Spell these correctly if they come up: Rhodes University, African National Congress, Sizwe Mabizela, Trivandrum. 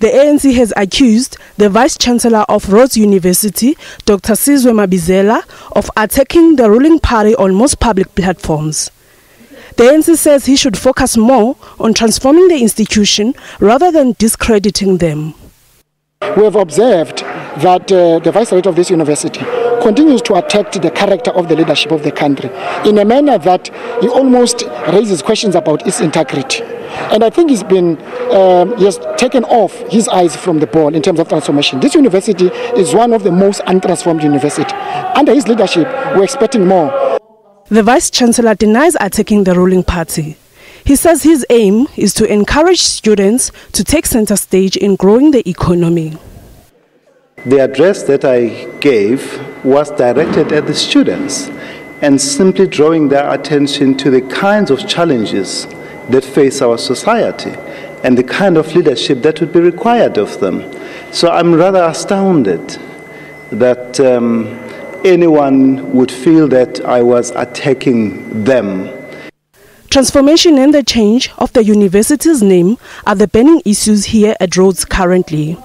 The ANC has accused the Vice-Chancellor of Rhodes University, Dr. Sizwe Mabizela, of attacking the ruling party on most public platforms. The ANC says he should focus more on transforming the institution rather than discrediting them. We have observed that the Vice-Chancellor of this university continues to attack the character of the leadership of the country in a manner that he almost raises questions about its integrity. And I think he has taken off his eyes from the ball in terms of transformation. This university is one of the most untransformed universities. Under his leadership, we're expecting more. The Vice-Chancellor denies attacking the ruling party. He says his aim is to encourage students to take center stage in growing the economy. The address that I gave was directed at the students and simply drawing their attention to the kinds of challenges that face our society and the kind of leadership that would be required of them. So I'm rather astounded that anyone would feel that I was attacking them. Transformation and the change of the university's name are the burning issues here at Rhodes currently.